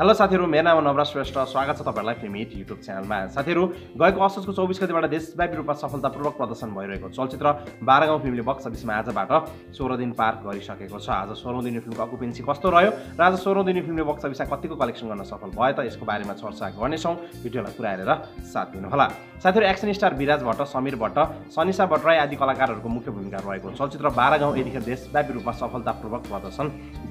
Hello साथीहरु मेरो नाम नवराज श्रेष्ठ स्वागत छ तपाईहरुलाई फिल्मिट युट्युब च्यानलमा। साथीहरु गएको असोजको 24 गतेबाट देशव्यापी रूपमा सफलतापूर्वक प्रदर्शन भइरहेको चलचित्र 12 गाउँ फिल्मले बक्स अफिसमा आजबाट 16 दिन पार गरिसकेको छ। आज 16 दिने फिल्मको अकुपेन्सी कस्तो रह्यो र आज 16 दिने फिल्मले बक्स अफिसमा कतिको कलेक्सन गर्न सफल भयो त यसको बारेमा चर्चा गर्नेछौं। भिडियोलाई पुरा हेरेर साथ दिनुहोला। साथीहरु एक्सन स्टार विराज भट्ट, समीर भट्ट, सनिसा भट्टराई आदि कलाकारहरूको मुख्य भूमिका रहेको चलचित्र 12 गाउँ यतिखेर देशव्यापी रूपमा सफलतापूर्वक प्रदर्शन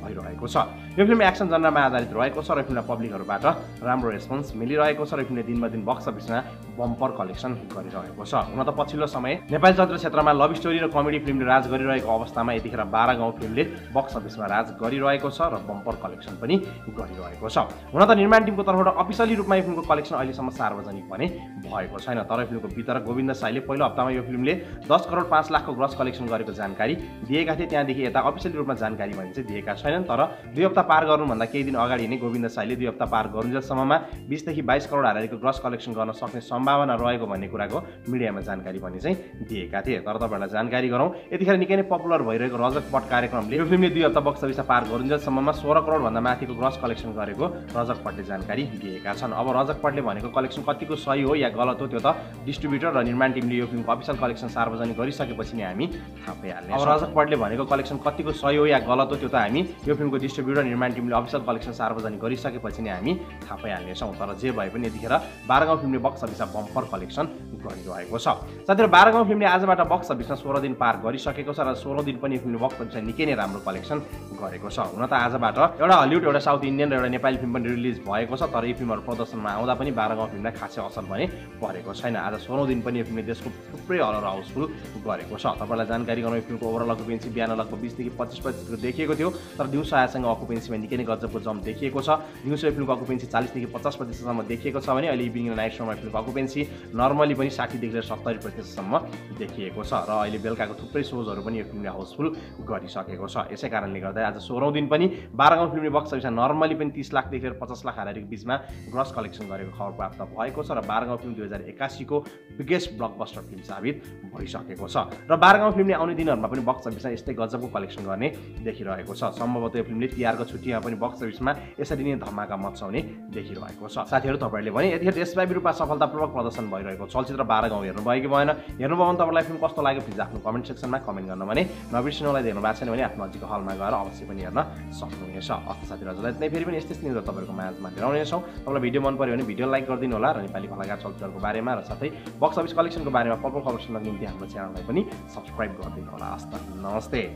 भइरहेको छ। यो फिल्म एक्सन जनरमा आधारित रहेको छ र पब्लिकहरुबाट राम्रो रेस्पोन्स मिलिरहेको छ र फिल्मले दिनमा दिन बक्स अफिसमा बम्पर कलेक्सन गरिरहेको छ। हुन त पछिल्लो समय नेपाली चलचित्र क्षेत्रमा लभ स्टोरी र कमेडी फिल्मले राज गरिरहेको अवस्थामा यतिखेर 12 गाउँ फिल्मले बक्स अफिसमा राज गरिरहेको छ र बम्पर कलेक्सन पनि गरिरहेको छ। हुन त निर्माण टिमको तर्फबाट अफिसियली रूपमा यो फिल्मको कलेक्सन अहिलेसम्म सार्वजनिक भने भएको छैन, तर फिल्मको वितरक गोविन्द साईले पहिलो हप्तामा यो फिल्मले 10,05,00,000 को ग्रस कलेक्सन गरेको जानकारी दिएका थिए। त्यहाँदेखि यता अफिसियली रूपमा जानकारी भने चाहिँ दिएका छैनन्, तर दुई हप्ता पार गर्नुभन्दा केही दिन अगाडि नै गोविन्द साईले दुई हप्ता पार गर्नुजेलसम्ममा 20 देखि 22 करोड हालेको ग्रस कलेक्सन गर्न सक्ने सम्भावना रहेको भन्ने कुराको मिडियामा जानकारी पनि चाहिँ दिएका थिए। तर तपाईहरुलाई जानकारी गरौँ, यतिखेर निकै नै पपुलर भइरहेको रजक पट कार्यक्रमले यो फिल्मले दुई हप्ता बक्स अफिस पार गर्नुजेलसम्ममा 16 करोड भन्दा माथिको ग्रस कलेक्सन गरेको रजक पटले जानकारी दिएका छन्। अब रजक पटले भनेको कलेक्सन कतिको सही हो या गलत हो त्यो त डिस्ट्रिब्युटर र निर्माण टिमले यो फिल्मको अफिसियल कलेक्सन सार्वजनिक गरिसकेपछि नै हामी थाहा पाइहाल्ने। अब रजक पटले भनेको कलेक्सन कतिको सही हो या गलत हो त्यो त हामी यो फिल्मको डिस्ट्रिब्युटर निर्माण टिमले अफिसियल कलेक्सन सार्वजनिक गरिसकेपछि नै हामी थाहा पाइहाल्नेछौँ। तर जे भए पनि यतिखेर 12 गाउँ फिल्मले बक्स अफिसमा बम्पर कलेक्सन गरिरहेको छ। साथै 12 गाउँ फिल्मले आजबाट बक्स अफिसमा 16 दिन पार गरिसकेको छ र 16 दिन पनि फिल्मले बक्स अफिसमा निकै नै राम्रो कलेक्सन गरेको छ। हुन त आजबाट एउटा हलिउड, एउटा साउथ इन्डियन र एउटा नेपाली फिल्म पनि रिलिज भएको छ, तर यी फिल्महरू प्रदर्शनमा आउँदा पनि 12 गाउँ फिल्मलाई खासै असर भने परेको छैन। आज 16 दिन पनि यो फिल्मले देशको थुप्रै हलर हाउसफुल गरेको छ। तपाईँलाई जानकारी गराउँ, फिल्मको ओभरअल अकुपेन्सी 92 लगभग 20 देखि 25% देखिएको थियो, तर दिउँसो आएसँग अकुपेन्सीमा निकै नै गजबको जम्प देखिएको छ। दिउँसो फिल्मको अकुपेन्सी 40 देखि 50% देखिएको छ भने अहिले इभिनिङ र नाइट सोमा फिल्मको अकुपेन्सी नर्मली पनि 60 देखि 70% देखिएको छ र अहिले बेलुकाको थुप्रै सोजहरू पनि यो फिल्मले हाउसफुल गरिसकेको छ। यसै कारणले गर्दा आज 16 दिन पनि 12 गाउँ फिल्मले बक्स अफिसमा नर्मली पनि 30 लाखदेखि 50 लाख हारेको बिचमा ग्रस कलेक्सन गरेको खबर प्राप्त भएको छ र 12 गाउँ फिल्म 2081 को बिगेस्ट ब्लकबस्टर फिल्म साबित भइसकेको छ र 12 गाउँ फिल्मले आउने दिनहरूमा पनि बक्स अफिसमा यस्तै गजबको कलेक्सन गर्ने देखिरहेको छ। सम्भवतः यो फिल्मले तिहारको छुट्टीमा पनि बक्स अफिसमा यसरी नै धमाका मचाउने देखिरहेको छ। साथीहरू तपाईहरुले भने यतिखेर देशव्यापी रूपमा सफलतापूर्वक प्रदर्शन भइरहेको चलचित्र 12 गाउँ हेर्नुभयो कि भएन? हेर्नुभयो भने तपाईलाई फिल्म कस्तो लाग्यो प्लिज आफ्नो कमेन्ट सेक्सनमा कमेन्ट गर्न भने नबिर्सिनुलाई। हेर्नुभएको छैन भने आफ्नो नजिकको हलमा गएर अवश्य पनि हेर्न सक्नुहुनेछ। अर्थ साथीहरु हजुरलाई नै फेरि पनि यस्तै न्यूजहरु तपाईहरुको माझमा ल्याउनेछौँ। तपाईलाई भिडियो मन पर्यो भने भिडियो लाइक गरिदिनु होला र नेपाली कलाकार चलचित्रको बारेमा र साथै बक्स अफिस कलेक्सनको बारेमा पपल खबर सुन्नको निम्ति हाम्रो च्यानललाई पनि सब्स्क्राइब गरिदिनु होला। हस् त, नमस्ते।